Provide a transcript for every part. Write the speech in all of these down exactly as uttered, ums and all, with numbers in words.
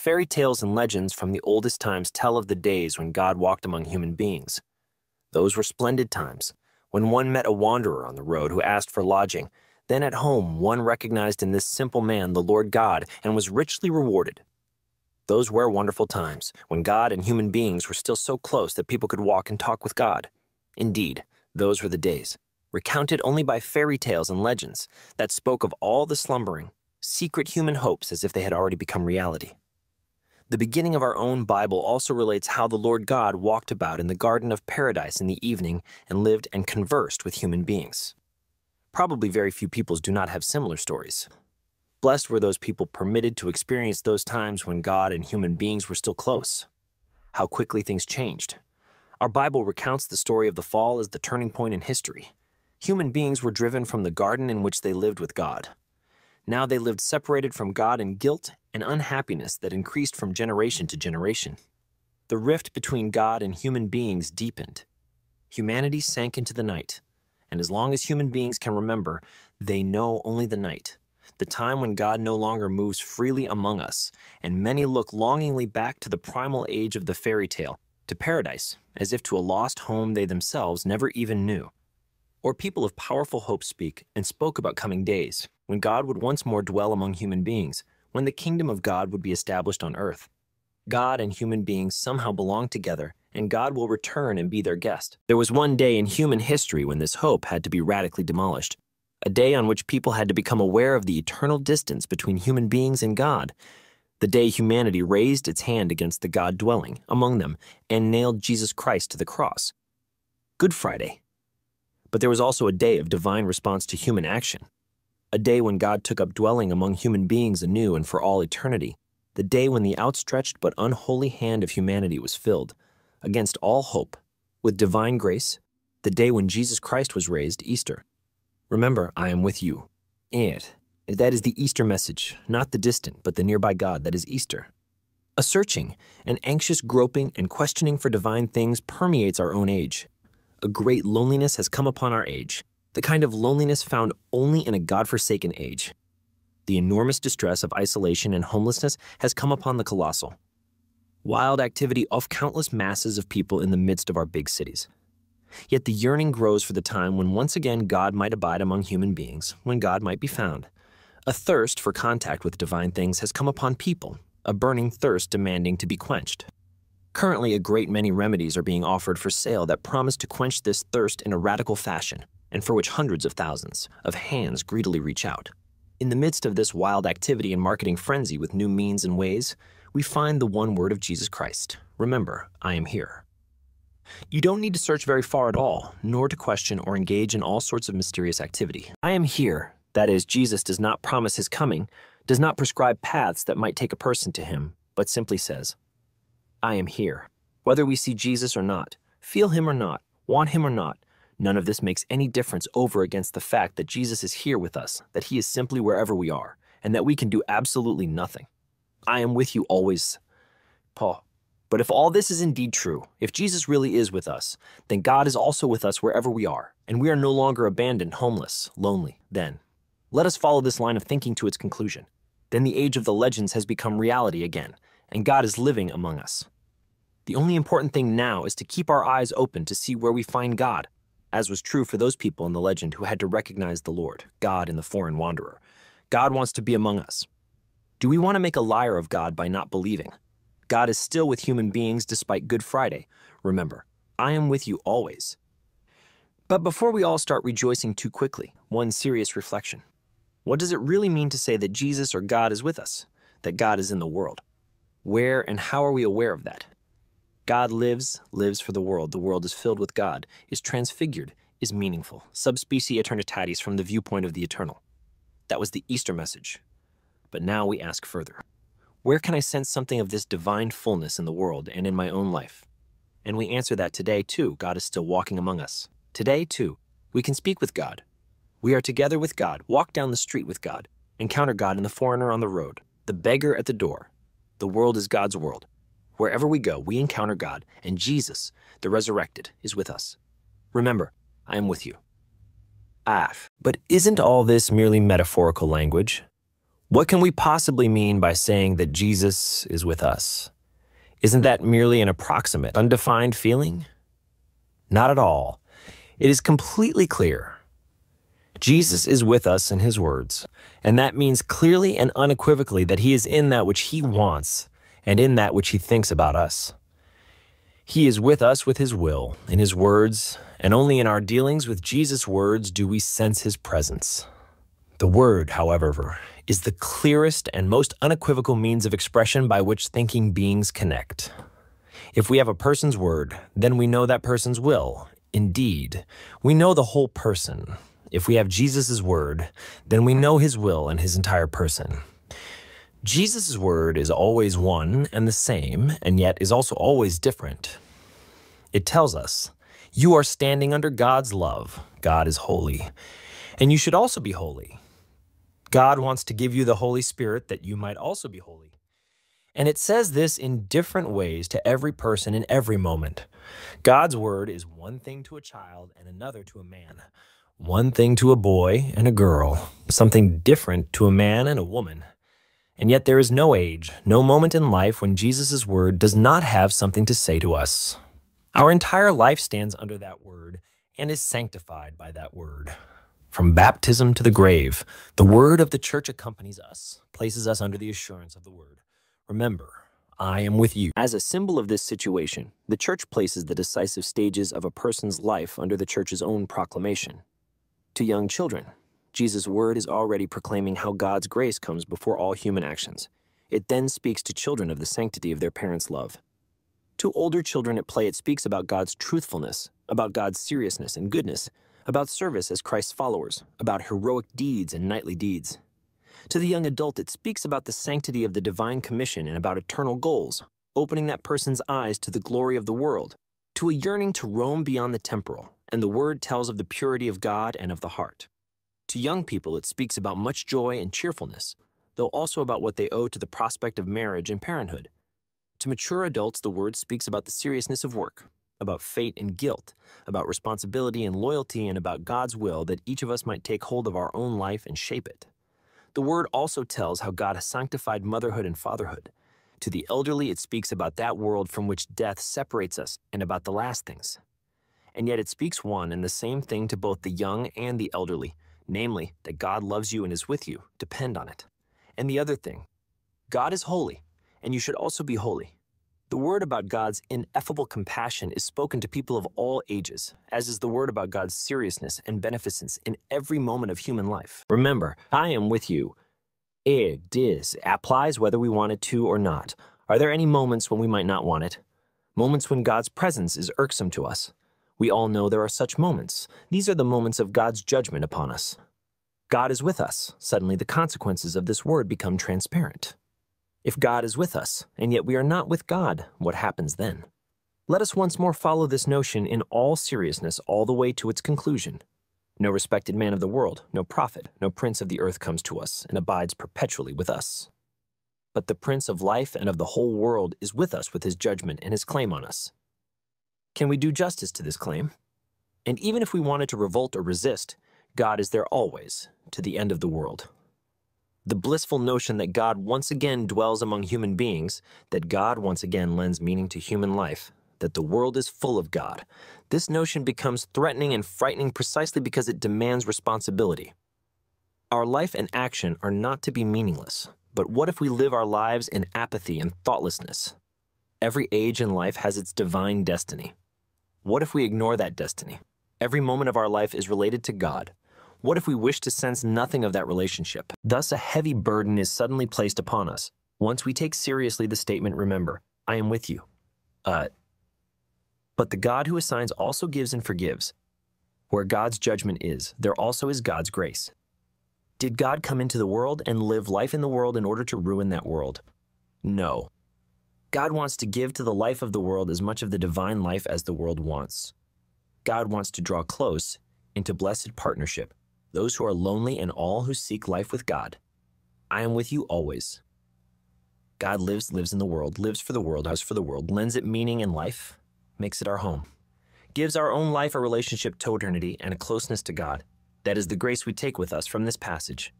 Fairy tales and legends from the oldest times tell of the days when God walked among human beings. Those were splendid times, when one met a wanderer on the road who asked for lodging. Then at home, one recognized in this simple man the Lord God and was richly rewarded. Those were wonderful times, when God and human beings were still so close that people could walk and talk with God. Indeed, those were the days, recounted only by fairy tales and legends, that spoke of all the slumbering, secret human hopes as if they had already become reality. The beginning of our own Bible also relates how the Lord God walked about in the Garden of Paradise in the evening and lived and conversed with human beings. Probably very few peoples do not have similar stories. Blessed were those people permitted to experience those times when God and human beings were still close. How quickly things changed. Our Bible recounts the story of the fall as the turning point in history. Human beings were driven from the garden in which they lived with God. Now they lived separated from God in guilt and unhappiness that increased from generation to generation. The rift between God and human beings deepened. Humanity sank into the night, and as long as human beings can remember, they know only the night, the time when God no longer moves freely among us, and many look longingly back to the primal age of the fairy tale, to paradise, as if to a lost home they themselves never even knew. Or people of powerful hope speak and spoke about coming days, when God would once more dwell among human beings, when the kingdom of God would be established on earth. God and human beings somehow belong together, and God will return and be their guest. There was one day in human history when this hope had to be radically demolished, a day on which people had to become aware of the eternal distance between human beings and God, the day humanity raised its hand against the God dwelling among them and nailed Jesus Christ to the cross. Good Friday. But there was also a day of divine response to human action, a day when God took up dwelling among human beings anew and for all eternity, the day when the outstretched but unholy hand of humanity was filled, against all hope, with divine grace, the day when Jesus Christ was raised, Easter. Remember, I am with you. And that is the Easter message, not the distant, but the nearby God that is Easter. A searching, an anxious groping and questioning for divine things permeates our own age. A great loneliness has come upon our age, the kind of loneliness found only in a God-forsaken age. The enormous distress of isolation and homelessness has come upon the colossal. Wild activity of countless masses of people in the midst of our big cities. Yet the yearning grows for the time when once again God might abide among human beings, when God might be found. A thirst for contact with divine things has come upon people, a burning thirst demanding to be quenched. Currently, a great many remedies are being offered for sale that promise to quench this thirst in a radical fashion, and for which hundreds of thousands of hands greedily reach out. In the midst of this wild activity and marketing frenzy with new means and ways, we find the one word of Jesus Christ. Remember, I am here. You don't need to search very far at all, nor to question or engage in all sorts of mysterious activity. I am here, that is, Jesus does not promise his coming, does not prescribe paths that might take a person to him, but simply says, I am here. Whether we see Jesus or not, feel him or not, want him or not, none of this makes any difference over against the fact that Jesus is here with us, that he is simply wherever we are, and that we can do absolutely nothing. I am with you always, Paul. But if all this is indeed true, if Jesus really is with us, then God is also with us wherever we are, and we are no longer abandoned, homeless, lonely, then. Let us follow this line of thinking to its conclusion. Then the age of the legends has become reality again, and God is living among us. The only important thing now is to keep our eyes open to see where we find God, as was true for those people in the legend who had to recognize the Lord, God in the foreign wanderer. God wants to be among us. Do we want to make a liar of God by not believing? God is still with human beings despite Good Friday. Remember, I am with you always. But before we all start rejoicing too quickly, one serious reflection. What does it really mean to say that Jesus or God is with us, that God is in the world? Where and how are we aware of that? God lives, lives for the world. The world is filled with God, is transfigured, is meaningful. Subspecie eternitatis from the viewpoint of the eternal. That was the Easter message. But now we ask further. Where can I sense something of this divine fullness in the world and in my own life? And we answer that today, too, God is still walking among us. Today, too, we can speak with God. We are together with God, walk down the street with God, encounter God in the foreigner on the road, the beggar at the door. The world is God's world. Wherever we go, we encounter God, and Jesus, the resurrected, is with us. Remember, I am with you. Ah, but isn't all this merely metaphorical language? What can we possibly mean by saying that Jesus is with us? Isn't that merely an approximate, undefined feeling? Not at all. It is completely clear. Jesus is with us in his words, and that means clearly and unequivocally that he is in that which he wants and in that which he thinks about us. He is with us with his will, in his words, and only in our dealings with Jesus' words do we sense his presence. The word, however, is the clearest and most unequivocal means of expression by which thinking beings connect. If we have a person's word, then we know that person's will. Indeed, we know the whole person. If we have Jesus' word, then we know his will and his entire person. Jesus' word is always one and the same, and yet is also always different. It tells us, you are standing under God's love. God is holy, and you should also be holy. God wants to give you the Holy Spirit that you might also be holy. And it says this in different ways to every person in every moment. God's word is one thing to a child and another to a man. One thing to a boy and a girl, something different to a man and a woman. And yet there is no age, no moment in life when Jesus' word does not have something to say to us. Our entire life stands under that word and is sanctified by that word. From baptism to the grave, the word of the church accompanies us, places us under the assurance of the word. Remember, I am with you. As a symbol of this situation, the church places the decisive stages of a person's life under the church's own proclamation. To young children, Jesus' word is already proclaiming how God's grace comes before all human actions. It then speaks to children of the sanctity of their parents' love. To older children at play, it speaks about God's truthfulness, about God's seriousness and goodness, about service as Christ's followers, about heroic deeds and knightly deeds. To the young adult, it speaks about the sanctity of the divine commission and about eternal goals, opening that person's eyes to the glory of the world, to a yearning to roam beyond the temporal, and the word tells of the purity of God and of the heart. To young people, it speaks about much joy and cheerfulness, though also about what they owe to the prospect of marriage and parenthood. To mature adults, the word speaks about the seriousness of work, about fate and guilt, about responsibility and loyalty, and about God's will that each of us might take hold of our own life and shape it. The word also tells how God has sanctified motherhood and fatherhood. To the elderly, it speaks about that world from which death separates us and about the last things. And yet it speaks one and the same thing to both the young and the elderly, namely, that God loves you and is with you, depend on it. And the other thing, God is holy, and you should also be holy. The word about God's ineffable compassion is spoken to people of all ages, as is the word about God's seriousness and beneficence in every moment of human life. Remember, I am with you. It is applies whether we want it to or not. Are there any moments when we might not want it? Moments when God's presence is irksome to us? We all know there are such moments. These are the moments of God's judgment upon us. God is with us. Suddenly the consequences of this word become transparent. If God is with us, and yet we are not with God, what happens then? Let us once more follow this notion in all seriousness all the way to its conclusion. No respected man of the world, no prophet, no prince of the earth comes to us and abides perpetually with us. But the Prince of life and of the whole world is with us with his judgment and his claim on us. Can we do justice to this claim? And even if we wanted to revolt or resist, God is there always, to the end of the world. The blissful notion that God once again dwells among human beings, that God once again lends meaning to human life, that the world is full of God, this notion becomes threatening and frightening precisely because it demands responsibility. Our life and action are not to be meaningless, but what if we live our lives in apathy and thoughtlessness? Every age in life has its divine destiny. What if we ignore that destiny? Every moment of our life is related to God. What if we wish to sense nothing of that relationship? Thus, a heavy burden is suddenly placed upon us. Once we take seriously the statement, remember, I am with you. Uh, but the God who assigns also gives and forgives. Where God's judgment is, there also is God's grace. Did God come into the world and live life in the world in order to ruin that world? No. God wants to give to the life of the world as much of the divine life as the world wants. God wants to draw close into blessed partnership those who are lonely and all who seek life with God. I am with you always. God lives, lives in the world, lives for the world, lives for the world, lends it meaning and life, makes it our home, gives our own life a relationship to eternity and a closeness to God. That is the grace we take with us from this passage.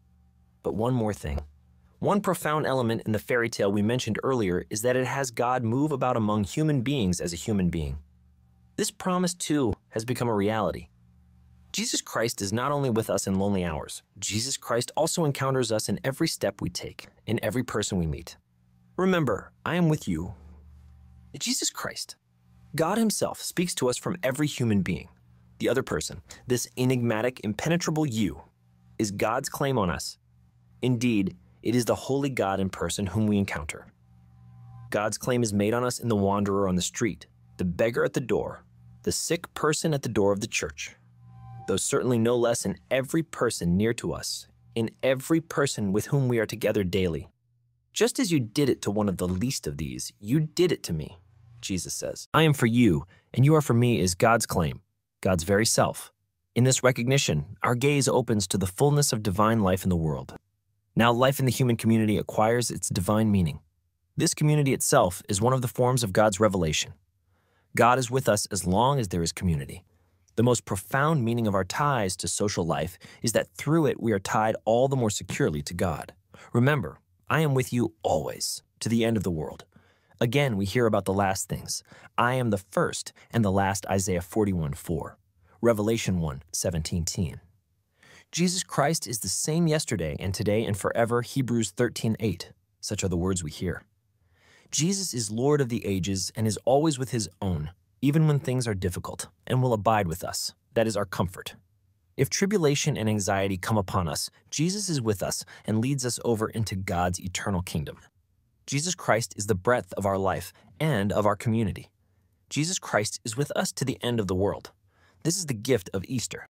But one more thing. One profound element in the fairy tale we mentioned earlier is that it has God move about among human beings as a human being. This promise, too, has become a reality. Jesus Christ is not only with us in lonely hours. Jesus Christ also encounters us in every step we take, in every person we meet. Remember, I am with you. Jesus Christ. God himself speaks to us from every human being. The other person, this enigmatic, impenetrable you, is God's claim on us. Indeed, it is the holy God in person whom we encounter. God's claim is made on us in the wanderer on the street, the beggar at the door, the sick person at the door of the church, though certainly no less in every person near to us, in every person with whom we are together daily. Just as you did it to one of the least of these, you did it to me, Jesus says. I am for you, and you are for me is God's claim, God's very self. In this recognition, our gaze opens to the fullness of divine life in the world. Now life in the human community acquires its divine meaning. This community itself is one of the forms of God's revelation. God is with us as long as there is community. The most profound meaning of our ties to social life is that through it we are tied all the more securely to God. Remember, I am with you always, to the end of the world. Again, we hear about the last things. I am the first and the last, Isaiah forty-one four, Revelation one seventeen. Jesus Christ is the same yesterday and today and forever, Hebrews thirteen eight. Such are the words we hear. Jesus is Lord of the ages and is always with his own, even when things are difficult, and will abide with us. That is our comfort. If tribulation and anxiety come upon us, Jesus is with us and leads us over into God's eternal kingdom. Jesus Christ is the breadth of our life and of our community. Jesus Christ is with us to the end of the world. This is the gift of Easter.